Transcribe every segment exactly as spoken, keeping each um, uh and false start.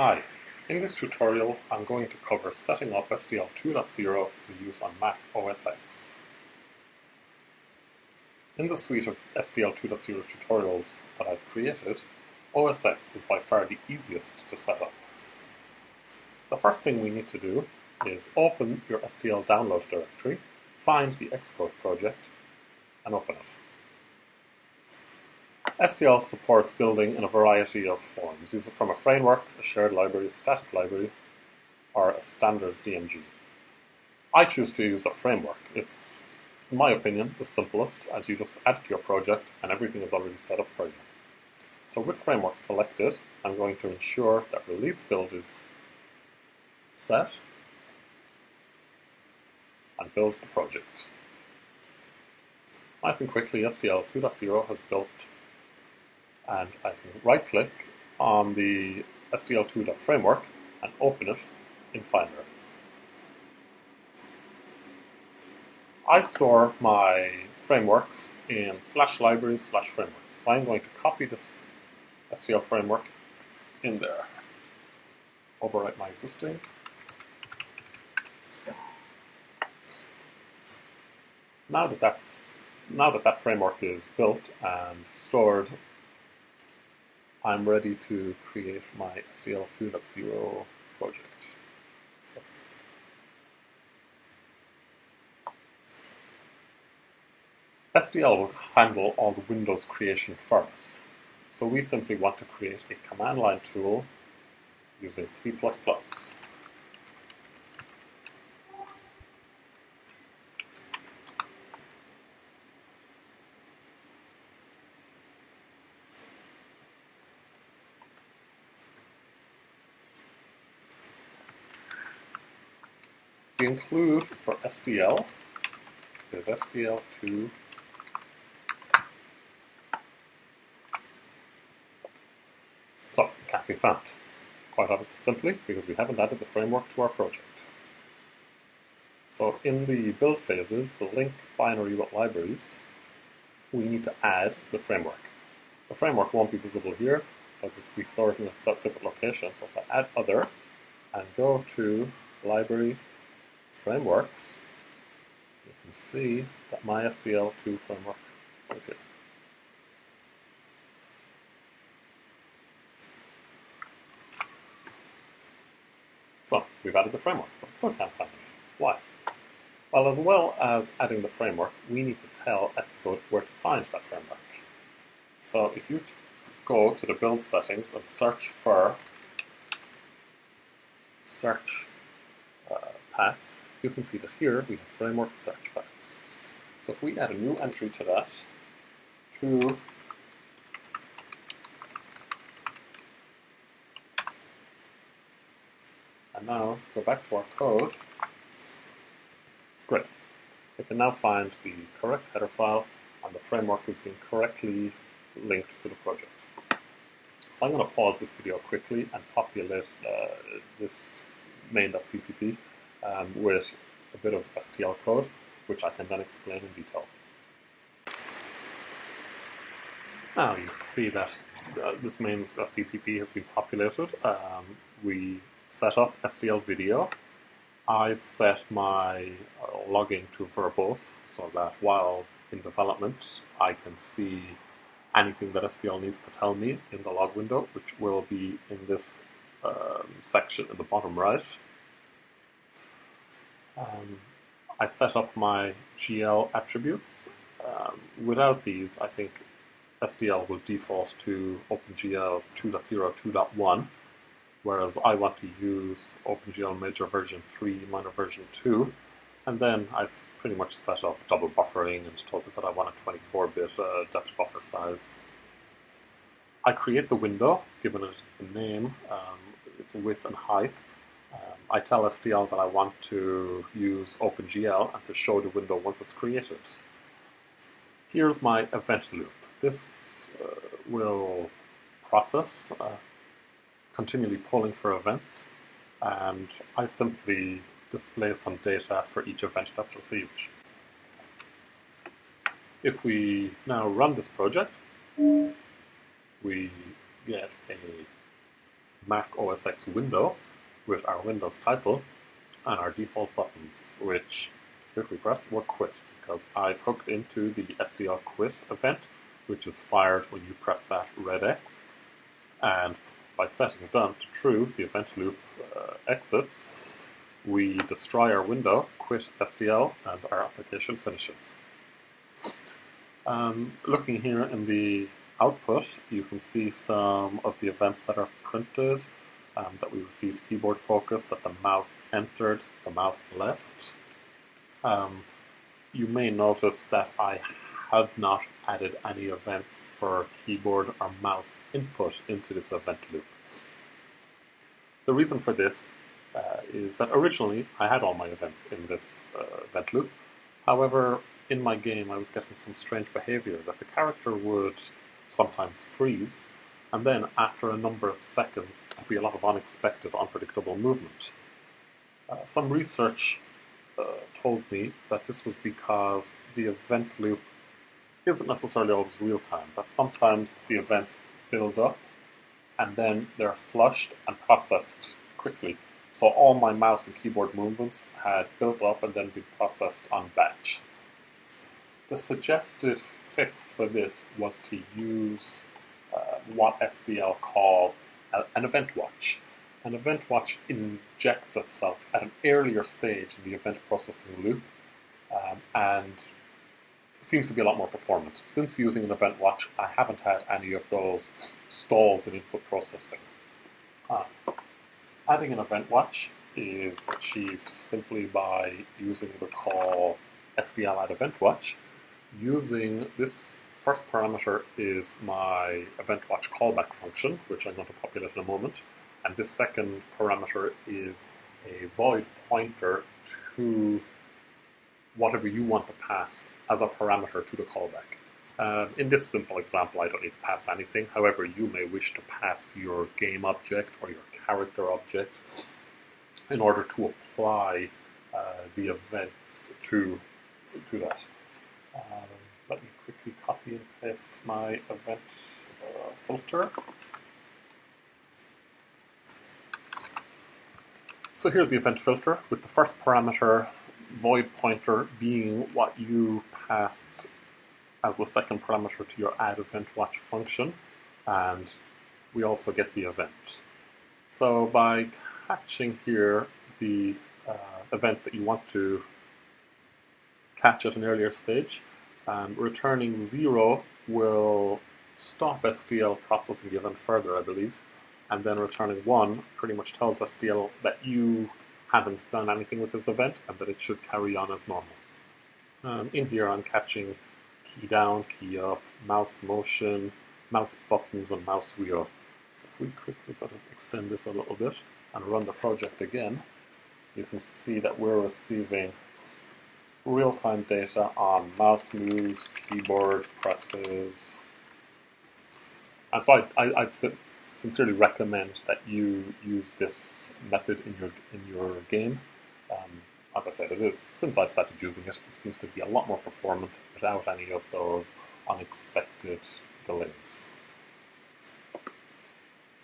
Hi, in this tutorial I'm going to cover setting up S D L two point zero for use on Mac O S X. In the suite of S D L two point zero tutorials that I've created, O S X is by far the easiest to set up. The first thing we need to do is open your S D L download directory, find the Xcode project, and open it. S D L supports building in a variety of forms. Use it from a framework, a shared library, a static library, or a standard D M G. I choose to use a framework. It's, in my opinion, the simplest, as you just add it to your project and everything is already set up for you. So with framework selected, I'm going to ensure that release build is set and build the project. Nice and quickly, S D L two point zero has built, and I can right-click on the S D L two.framework and open it in Finder. I store my frameworks in slash libraries slash frameworks, so I'm going to copy this S D L framework in there, overwrite my existing. Now that that's now that that framework is built and stored, I'm ready to create my S D L two point zero project. So, S D L will handle all the Windows creation for us, so we simply want to create a command line tool using C plus plus. The include for S D L is S D L two. So it can't be found. Quite obviously, simply because we haven't added the framework to our project. So in the build phases, the link binary with libraries, we need to add the framework. The framework won't be visible here because it's we store it in a different location. So if I add other and go to library frameworks, you can see that my S D L two framework is here. So we've added the framework, but still can't find it. Why? Well, as well as adding the framework, we need to tell Xcode where to find that framework. So if you go to the build settings and search for search uh, paths, you can see that here we have framework search paths. So if we add a new entry to that, to and now go back to our code, great. We can now find the correct header file and the framework has been correctly linked to the project. So I'm going to pause this video quickly and populate uh, this main.cpp Um, with a bit of S T L code, which I can then explain in detail. Now you can see that uh, this main.cpp has been populated. Um, we set up S T L video. I've set my uh, logging to verbose so that while in development, I can see anything that S T L needs to tell me in the log window, which will be in this um, section at the bottom right. Um, I set up my G L attributes. Um, without these, I think S D L will default to OpenGL two point zero, two point one, whereas I want to use OpenGL major version three, minor version two, and then I've pretty much set up double buffering and told it that I want a twenty-four bit uh, depth buffer size. I create the window, given it a name, um, its width and height. Um, I tell S D L that I want to use OpenGL and to show the window once it's created. Here's my event loop. This uh, will process, uh, continually polling for events, and I simply display some data for each event that's received. If we now run this project, we get a Mac O S X window with our Windows title and our default buttons, which, if we press, will quit, because I've hooked into the S D L quit event, which is fired when you press that red X. And by setting done to true, the event loop uh, exits, we destroy our window, quit S D L, and our application finishes. Um, looking here in the output, you can see some of the events that are printed, um, that we received keyboard focus, that the mouse entered, the mouse left. Um, you may notice that I have not added any events for keyboard or mouse input into this event loop. The reason for this uh, is that originally I had all my events in this uh, event loop. However, in my game I was getting some strange behavior that the character would sometimes freeze, and then after a number of seconds there'd be a lot of unexpected, unpredictable movement. Uh, some research Uh, told me that this was because the event loop isn't necessarily always real-time, that sometimes the events build up and then they're flushed and processed quickly. So all my mouse and keyboard movements had built up and then been processed on batch. The suggested fix for this was to use uh, what S D L call an event watch. An event watch injects itself at an earlier stage in the event processing loop um, and seems to be a lot more performant. Since using an event watch, I haven't had any of those stalls in input processing. Uh, adding an event watch is achieved simply by using the call S D L add event watch. Using this first parameter is my event watch callback function, which I'm going to populate in a moment. And this second parameter is a void pointer to whatever you want to pass as a parameter to the callback. Um, in this simple example, I don't need to pass anything. However, you may wish to pass your game object or your character object in order to apply uh, the events to, to that. Um, let me quickly copy and paste my event uh, filter. So here's the event filter, with the first parameter, void pointer, being what you passed as the second parameter to your add event watch function, and we also get the event. So by catching here the uh, events that you want to catch at an earlier stage, um, returning zero will stop S D L processing the event further, I believe. And then returning one pretty much tells S D L that you haven't done anything with this event and that it should carry on as normal. Um, in here I'm catching key down, key up, mouse motion, mouse buttons, and mouse wheel. So if we quickly sort of extend this a little bit and run the project again, you can see that we're receiving real-time data on mouse moves, keyboard presses. And so I, I, I'd sincerely recommend that you use this method in your in your game. Um, as I said, it is, since I've started using it, it seems to be a lot more performant without any of those unexpected delays.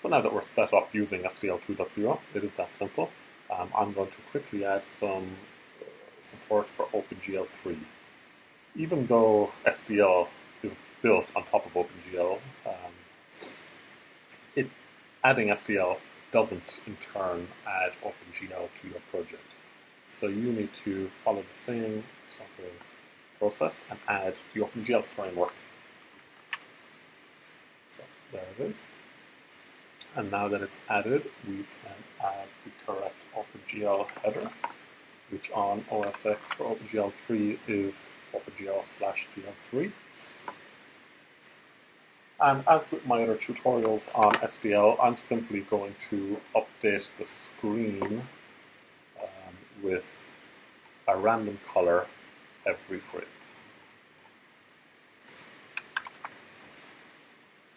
So now that we're set up using S D L two point zero, it is that simple. Um, I'm going to quickly add some support for OpenGL three. Even though S D L is built on top of OpenGL, um, It, adding S D L doesn't, in turn, add OpenGL to your project. So you need to follow the same sort of process and add the OpenGL framework. So there it is. And now that it's added, we can add the correct OpenGL header, which on O S X for OpenGL three is OpenGL slash G L three. And as with my other tutorials on S D L, I'm simply going to update the screen um, with a random color every frame.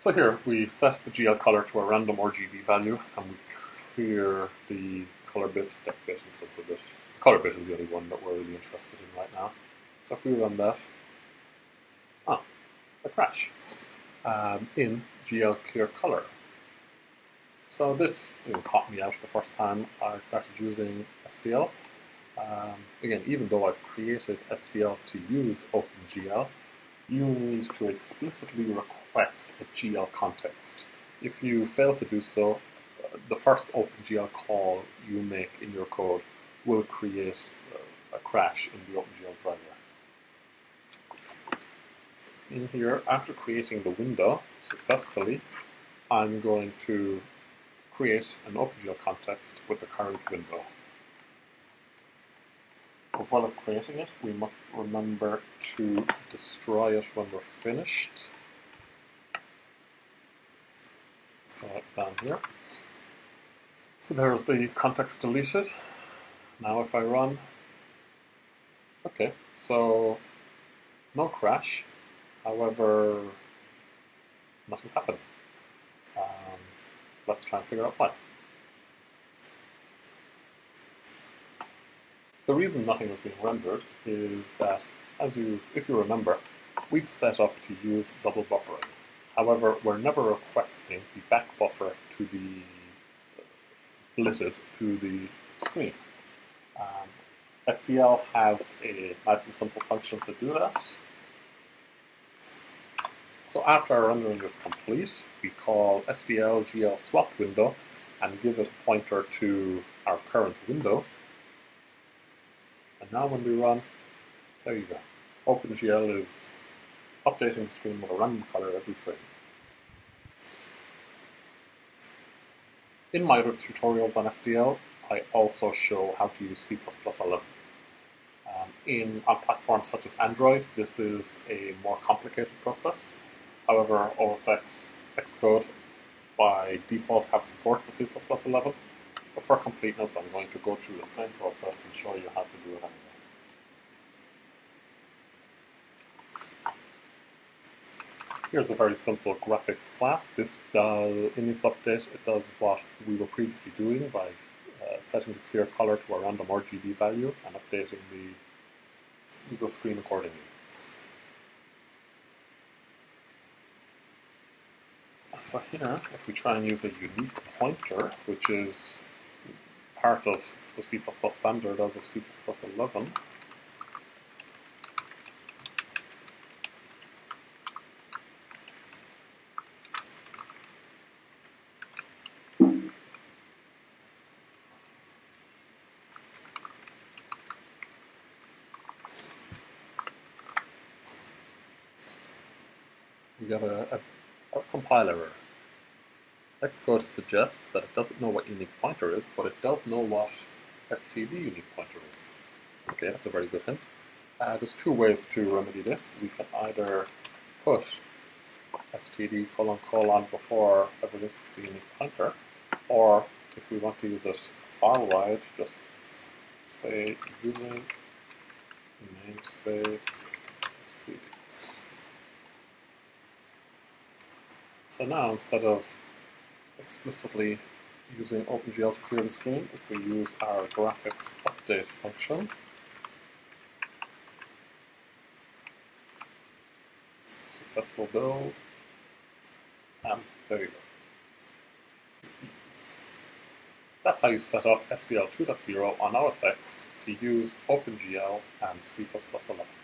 So here we set the G L color to a random R G B value, and we clear the color bit, depth bit, and sense of bit. The color bit is the only one that we're really interested in right now. So if we run that, ah, a crash. Um, in G L clear color. So this you know, caught me out the first time I started using S D L. Um, again, even though I've created S D L to use OpenGL, you need to explicitly request a G L context. If you fail to do so, the first OpenGL call you make in your code will create uh, a crash in the OpenGL driver. So in here, after creating the window successfully, I'm going to create an OpenGL context with the current window. As well as creating it, we must remember to destroy it when we're finished. So down here. So there's the context deleted. Now if I run, okay, so no crash, however, nothing's happening. Um, let's try and figure out why. The reason nothing is being rendered is that, as you, if you remember, we've set up to use double buffering. However, we're never requesting the back buffer to be blitted to the screen. Um, S D L has a nice and simple function to do that. So after our rendering is complete, we call S D L G L swap window and give it a pointer to our current window. And now when we run, there you go. OpenGL is updating the screen with a random color every frame. In my other tutorials on S D L, I also show how to use C plus plus eleven. Um, in, on platforms such as Android, this is a more complicated process. However, O S X, Xcode, by default have support for C plus plus eleven. But for completeness, I'm going to go through the same process and show you how to do it anyway. Here's a very simple graphics class. This, uh, in its update, it does what we were previously doing by uh, setting the clear color to a random R G B value and updating the, the screen accordingly. So here, if we try and use a unique pointer, which is part of the C plus plus standard as of C plus plus eleven. We got a, a, a compile error. Xcode suggests that it doesn't know what unique pointer is, but it does know what S T D unique pointer is. Okay, that's a very good hint. Uh, there's two ways to remedy this. We can either put S T D colon colon before ever lists a unique pointer, or if we want to use it far wide, just say using namespace S T D. So now, instead of explicitly using OpenGL to clear the screen, if we use our graphics update function, successful build, and there you go. That's how you set up S D L two point zero on O S X to use OpenGL and C plus plus eleven.